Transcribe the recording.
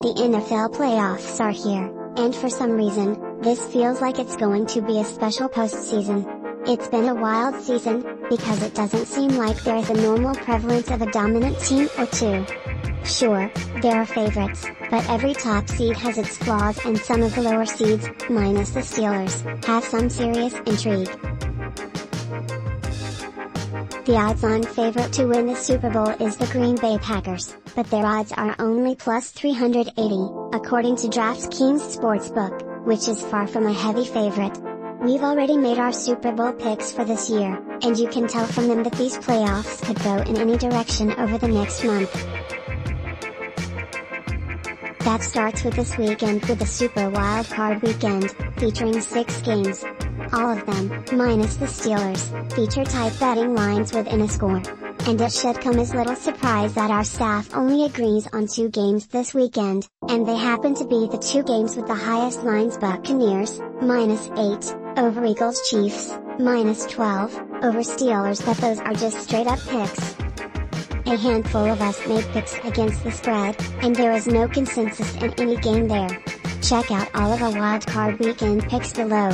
The NFL playoffs are here, and for some reason, this feels like it's going to be a special postseason. It's been a wild season, because it doesn't seem like there is a normal prevalence of a dominant team or two. Sure, there are favorites, but every top seed has its flaws and some of the lower seeds, minus the Steelers, have some serious intrigue. The odds-on favorite to win the Super Bowl is the Green Bay Packers, but their odds are only plus 380, according to DraftKings Sportsbook, which is far from a heavy favorite. We've already made our Super Bowl picks for this year, and you can tell from them that these playoffs could go in any direction over the next month. That starts with this weekend with the Super Wild Card Weekend, featuring 6 games. All of them, minus the Steelers, feature tight betting lines within a score. And it should come as little surprise that our staff only agrees on 2 games this weekend, and they happen to be the 2 games with the highest lines: Buccaneers, -8, over Eagles Chiefs, -12, over Steelers. But those are just straight up picks. A handful of us made picks against the spread, and there is no consensus in any game there. Check out all of our Wild Card Weekend picks below.